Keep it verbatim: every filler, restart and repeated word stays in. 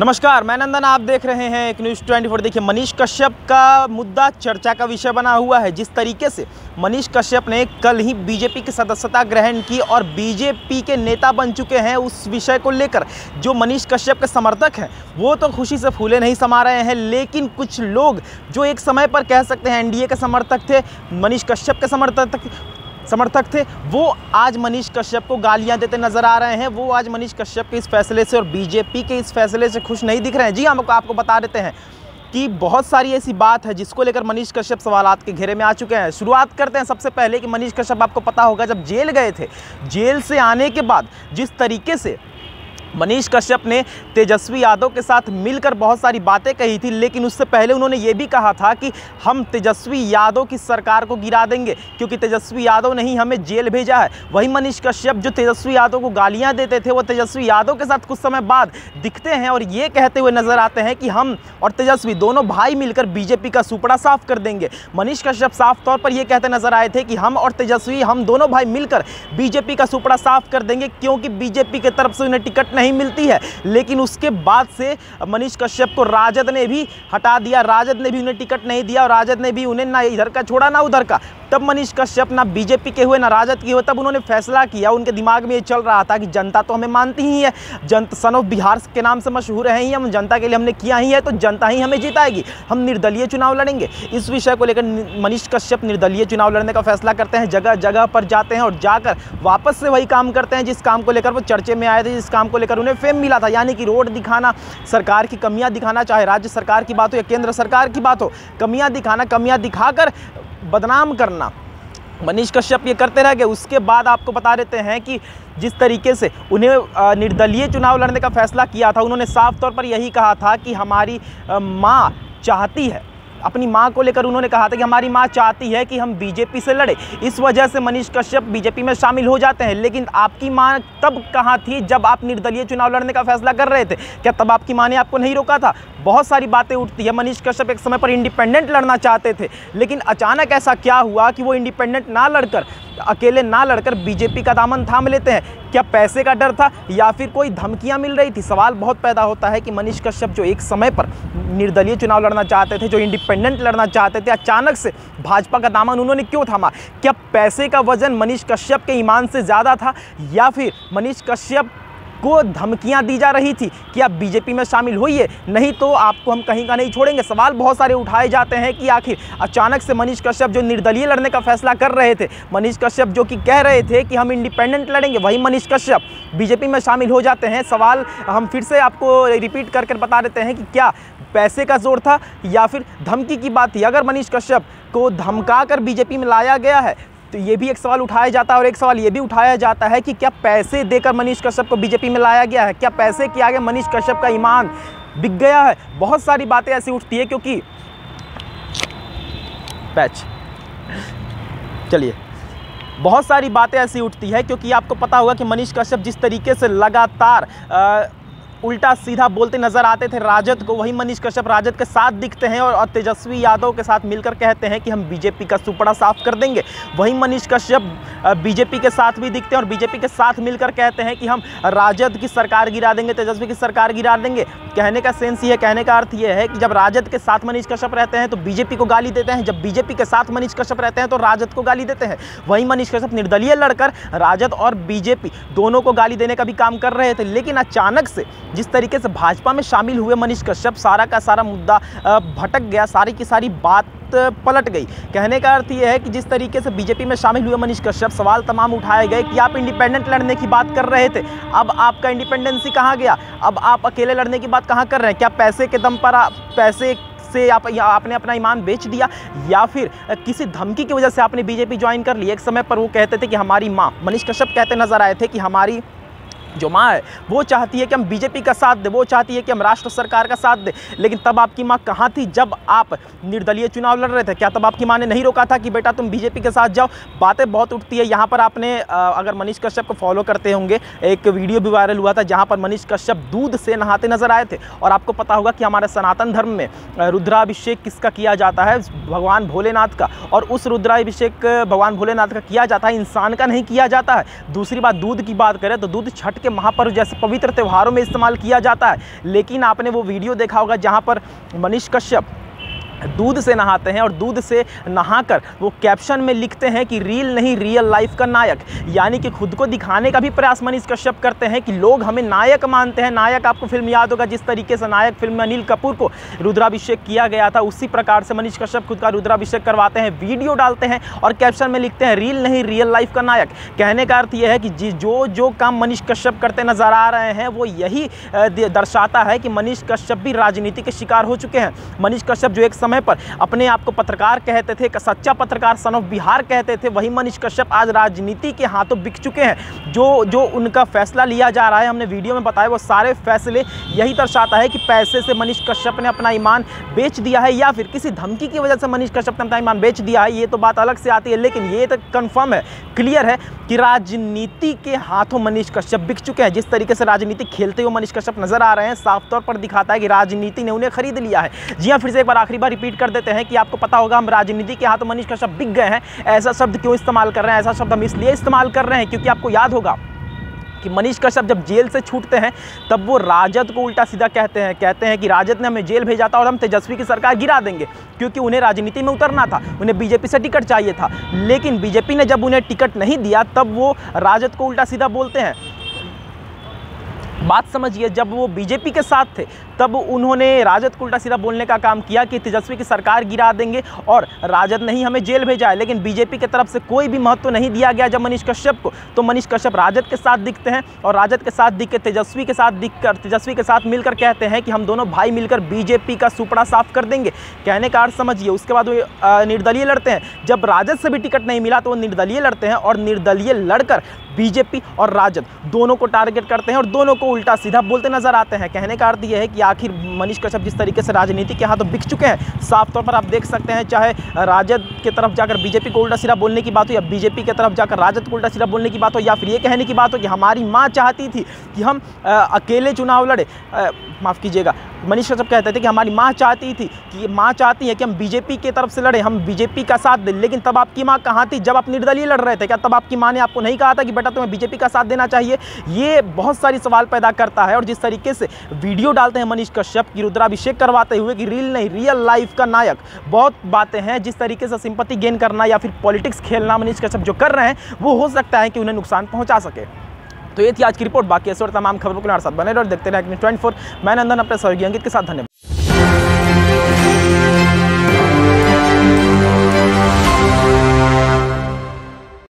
नमस्कार, मैं नंदन, आप देख रहे हैं एक न्यूज़ चौबीस। देखिए, मनीष कश्यप का मुद्दा चर्चा का विषय बना हुआ है। जिस तरीके से मनीष कश्यप ने कल ही बीजेपी की सदस्यता ग्रहण की और बीजेपी के नेता बन चुके हैं, उस विषय को लेकर जो मनीष कश्यप के समर्थक हैं वो तो खुशी से फूले नहीं समा रहे हैं, लेकिन कुछ लोग जो एक समय पर कह सकते हैं एनडीए के समर्थक थे, मनीष कश्यप के समर्थक समर्थक थे, वो आज मनीष कश्यप को गालियां देते नजर आ रहे हैं। वो आज मनीष कश्यप के इस फैसले से और बीजेपी के इस फैसले से खुश नहीं दिख रहे हैं। जी हम आपको बता देते हैं कि बहुत सारी ऐसी बात है जिसको लेकर मनीष कश्यप सवालात के घेरे में आ चुके हैं। शुरुआत करते हैं सबसे पहले कि मनीष कश्यप, आपको पता होगा, जब जेल गए थे, जेल से आने के बाद जिस तरीके से मनीष कश्यप ने तेजस्वी यादव के साथ मिलकर बहुत सारी बातें कही थी, लेकिन उससे पहले उन्होंने ये भी कहा था कि हम तेजस्वी यादव की सरकार को गिरा देंगे क्योंकि तेजस्वी यादव ने ही हमें जेल भेजा है। वही मनीष कश्यप जो तेजस्वी यादव को गालियां देते थे, वो तेजस्वी यादव के साथ कुछ समय बाद दिखते हैं और ये कहते हुए नजर आते हैं कि हम और तेजस्वी दोनों भाई मिलकर बीजेपी का सुपड़ा साफ कर देंगे। मनीष कश्यप साफ तौर पर यह कहते नजर आए थे कि हम और तेजस्वी, हम दोनों भाई मिलकर बीजेपी का सुपड़ा साफ कर देंगे क्योंकि बीजेपी की तरफ से उन्हें टिकट नहीं मिलती है। लेकिन उसके बाद से मनीष कश्यप को राजद ने भी हटा दिया, राजद ने भी उन्हें टिकट नहीं दिया और राजद ने भी उन्हें ना इधर का छोड़ा ना उधर का। तब मनीष कश्यप ना बीजेपी के हुए ना राजद के हुए, तब उन्होंने फैसला किया। उनके दिमाग में ये चल रहा था कि जनता तो हमें मानती ही है, जनता सन ऑफ बिहार के नाम से मशहूर है ही, हम जनता के लिए हमने किया ही है तो जनता ही हमें जिताएगी, हम निर्दलीय चुनाव लड़ेंगे। इस विषय को लेकर मनीष कश्यप निर्दलीय चुनाव लड़ने का फैसला करते हैं, जगह जगह पर जाते हैं और जाकर वापस से वही काम करते हैं जिस काम को लेकर वो चर्चे में आए थे, जिस काम को लेकर उन्हें फेम मिला था, यानी कि रोड दिखाना, सरकार की कमियाँ दिखाना, चाहे राज्य सरकार की बात हो या केंद्र सरकार की बात हो, कमियाँ दिखाना, कमियाँ दिखाकर बदनाम करना। मनीष कश्यप ये करते रह गए। उसके बाद आपको बता देते हैं कि जिस तरीके से उन्हें निर्दलीय चुनाव लड़ने का फैसला किया था, उन्होंने साफ तौर पर यही कहा था कि हमारी माँ चाहती है, अपनी माँ को लेकर उन्होंने कहा था कि हमारी माँ चाहती है कि हम बीजेपी से लड़े, इस वजह से मनीष कश्यप बीजेपी में शामिल हो जाते हैं। लेकिन आपकी माँ तब कहाँ थी जब आप निर्दलीय चुनाव लड़ने का फैसला कर रहे थे? क्या तब आपकी माँ ने आपको नहीं रोका था? बहुत सारी बातें उठती है। मनीष कश्यप एक समय पर इंडिपेंडेंट लड़ना चाहते थे, लेकिन अचानक ऐसा क्या हुआ कि वो इंडिपेंडेंट ना लड़कर, अकेले ना लड़कर बीजेपी का दामन थाम लेते हैं? क्या पैसे का डर था या फिर कोई धमकियां मिल रही थी? सवाल बहुत पैदा होता है कि मनीष कश्यप जो एक समय पर निर्दलीय चुनाव लड़ना चाहते थे, जो इंडिपेंडेंट लड़ना चाहते थे, अचानक से भाजपा का दामन उन्होंने क्यों थामा? क्या पैसे का वजन मनीष कश्यप के ईमान से ज़्यादा था या फिर मनीष कश्यप को धमकियां दी जा रही थी कि आप बीजेपी में शामिल होइए नहीं तो आपको हम कहीं का नहीं छोड़ेंगे? सवाल बहुत सारे उठाए जाते हैं कि आखिर अचानक से मनीष कश्यप जो निर्दलीय लड़ने का फैसला कर रहे थे, मनीष कश्यप जो कि कह रहे थे कि हम इंडिपेंडेंट लड़ेंगे, वही मनीष कश्यप बीजेपी में शामिल हो जाते हैं। सवाल हम फिर से आपको रिपीट कर कर बता देते हैं कि क्या पैसे का जोर था या फिर धमकी की बात थी? अगर मनीष कश्यप को धमका कर बीजेपी में लाया गया है तो ये भी एक सवाल उठाया जाता है और एक सवाल ये भी उठाया जाता है कि क्या पैसे देकर मनीष कश्यप को बीजेपी में लाया गया है? क्या पैसे के आगे मनीष कश्यप का ईमान बिक गया है? बहुत सारी बातें ऐसी उठती है क्योंकि पैच चलिए बहुत सारी बातें ऐसी उठती है क्योंकि आपको पता होगा कि मनीष कश्यप जिस तरीके से लगातार आ, उल्टा सीधा बोलते नजर आते थे राजद को, वही मनीष कश्यप राजद के साथ दिखते हैं और तेजस्वी यादव के साथ मिलकर कहते हैं कि हम बीजेपी का सुपड़ा साफ कर देंगे। वही मनीष कश्यप बीजेपी के साथ भी दिखते हैं और बीजेपी के साथ मिलकर कहते हैं कि हम राजद की सरकार गिरा देंगे, तेजस्वी की सरकार गिरा देंगे। कहने का सेंस ये, कहने का अर्थ यह है कि जब राजद के साथ मनीष कश्यप रहते हैं तो बीजेपी को गाली देते हैं, जब बीजेपी के साथ मनीष कश्यप रहते हैं तो राजद को गाली देते हैं। वही मनीष कश्यप निर्दलीय लड़कर राजद और बीजेपी दोनों को गाली देने का भी काम कर रहे थे, लेकिन अचानक से जिस तरीके से भाजपा में शामिल हुए मनीष कश्यप, सारा का सारा मुद्दा भटक गया, सारी की सारी बात पलट गई। कहने का अर्थ यह है कि जिस तरीके से बीजेपी में शामिल हुए मनीष कश्यप, सवाल तमाम उठाए गए कि आप इंडिपेंडेंट लड़ने की बात कर रहे थे, अब आपका इंडिपेंडेंसी कहाँ गया? अब आप अकेले लड़ने की बात कहाँ कर रहे हैं? क्या पैसे के दम पर, पैसे से आप, आपने अपना ईमान बेच दिया या फिर किसी धमकी की वजह से आपने बीजेपी ज्वाइन कर ली? एक समय पर वो कहते थे कि हमारी माँ, मनीष कश्यप कहते नजर आए थे कि हमारी जो माँ है वो चाहती है कि हम बीजेपी का साथ दें, वो चाहती है कि हम राष्ट्र सरकार का साथ दें। लेकिन तब आपकी माँ कहाँ थी जब आप निर्दलीय चुनाव लड़ रहे थे? क्या तब आपकी माँ ने नहीं रोका था कि बेटा तुम बीजेपी के साथ जाओ? बातें बहुत उठती है। यहाँ पर आपने, अगर मनीष कश्यप को फॉलो करते होंगे, एक वीडियो भी वायरल हुआ था जहाँ पर मनीष कश्यप दूध से नहाते नजर आए थे और आपको पता होगा कि हमारे सनातन धर्म में रुद्राभिषेक किसका किया जाता है? भगवान भोलेनाथ का। और उस रुद्राभिषेक भगवान भोलेनाथ का किया जाता है, इंसान का नहीं किया जाता है। दूसरी बात, दूध की बात करें तो दूध छठ के महापर्व जैसे पवित्र त्योहारों में इस्तेमाल किया जाता है। लेकिन आपने वो वीडियो देखा होगा जहाँ पर मनीष कश्यप दूध से नहाते हैं और दूध से नहाकर वो कैप्शन में लिखते हैं कि रील नहीं रियल लाइफ का नायक, यानी कि खुद को दिखाने का भी प्रयास मनीष कश्यप करते हैं कि लोग हमें नायक मानते हैं। नायक, आपको फिल्म याद होगा जिस तरीके से नायक फिल्म में अनिल कपूर को रुद्राभिषेक किया गया था, उसी प्रकार से मनीष कश्यप खुद का रुद्राभिषेक करवाते हैं, वीडियो डालते हैं और कैप्शन में लिखते हैं रील नहीं रियल लाइफ का नायक। कहने का अर्थ यह है कि जो जो काम मनीष कश्यप करते नजर आ रहे हैं वो यही दर्शाता है कि मनीष कश्यप भी राजनीति के शिकार हो चुके हैं। मनीष कश्यप जो एक समय पर अपने आप को पत्रकार कहते थे, सच्चा पत्रकार सन ऑफ बिहार कहते थे, वही मनीष कश्यप आज राजनीति के हाथों बिक चुके हैं। जो जो उनका फैसला लिया जा रहा है, हमने वीडियो में बताया, वो सारे फैसले यही दर्शाता है कि पैसे से मनीष कश्यप ने अपना ईमान बेच दिया है या फिर किसी धमकी की वजह से मनीष कश्यप ने अपना ईमान बेच दिया है। ये तो बात अलग से आती है, लेकिन ये तो कन्फर्म है, क्लियर है कि राजनीति के हाथों मनीष कश्यप बिक चुके हैं। जिस तरीके से राजनीति खेलते हुए मनीष कश्यप नजर आ रहे हैं, साफ तौर पर दिखाता है कि राजनीति ने उन्हें खरीद लिया है। जी हाँ, फिर से एक बार आखिरी रिपीट कर देते हैं कि आपको पता होगा हम राजनीति के हाथों मनीष कश्यप बिक गए हैं। ऐसा शब्द क्यों इस्तेमाल कर रहे हैं? ऐसा शब्द हम इसलिए इस्तेमाल कर रहे हैं क्योंकि आपको याद होगा कि मनीष कश्यप जब जेल से छूटते हैं तब वो राजद को उल्टा सीधा कहते हैं कहते हैं कि राजद ने हमें जेल भेजा था और हम तेजस्वी की सरकार गिरा देंगे, क्योंकि उन्हें राजनीति में उतरना था, उन्हें बीजेपी से टिकट चाहिए था। लेकिन बीजेपी ने जब उन्हें टिकट नहीं दिया तब वो राजद को उल्टा सीधा बोलते हैं। बात समझिए, जब वो बीजेपी के साथ थे तब उन्होंने राजद को उल्टा सीधा बोलने का काम किया कि तेजस्वी की सरकार गिरा देंगे और राजद ने ही हमें जेल भेजा है। लेकिन बीजेपी की तरफ से कोई भी महत्व नहीं दिया गया जब मनीष कश्यप को। तो मनीष कश्यप राजद के साथ दिखते हैं और राजद के साथ दिख के तेजस्वी के साथ दिख कर तेजस्वी के साथ मिलकर कहते हैं कि हम दोनों भाई मिलकर बीजेपी का सुपड़ा साफ कर देंगे। कहने का अर्थ समझिए, उसके बाद वो निर्दलीय लड़ते हैं। जब राजद से भी टिकट नहीं मिला तो वो निर्दलीय लड़ते हैं और निर्दलीय लड़कर बीजेपी और राजद दोनों को टारगेट करते हैं और दोनों को उल्टा सीधा बोलते नजर आते हैं। कहने का अर्थ यह है कि आखिर मनीष कश्यप जिस तरीके से राजनीति के हाथों तो बिक चुके हैं, साफ तौर पर आप देख सकते हैं, चाहे राजद की तरफ जाकर बीजेपी को उल्टा सीधा बोलने की बात हो या बीजेपी की तरफ जाकर राजद को उल्टा सीधा बोलने की बात हो या फिर ये कहने की बात हो कि हमारी माँ चाहती थी कि हम आ, अकेले चुनाव लड़े। माफ़ कीजिएगा, मनीष कश्यप कहते थे कि हमारी माँ चाहती थी कि माँ चाहती है कि हम बीजेपी की तरफ से लड़े, हम बीजेपी का साथ दें। लेकिन तब आपकी माँ कहाँ थी जब आप निर्दलीय लड़ रहे थे? क्या तब आपकी माँ ने आपको नहीं कहा था कि बेटा तुम्हें बीजेपी का साथ देना चाहिए? ये बहुत सारी सवाल पैदा करता है। और जिस तरीके से वीडियो डालते हैं मनीष कश्यप की रुद्राभिषेक करवाते हुए कि रील नहीं रियल लाइफ का नायक, बहुत बातें हैं। जिस तरीके से सिंपैथी गेन करना या फिर पॉलिटिक्स खेलना मनीष कश्यप जो कर रहे हैं, वो हो सकता है कि उन्हें नुकसान पहुँचा सके। तो ये थी आज की रिपोर्ट। बाकी ऐसे और तमाम खबरों के लिए हमारे साथ बने रहो और देखते रहे न्यूज़ चौबीस। मैं नंदन अपने सहयोगी अंकित के साथ। धन्यवाद।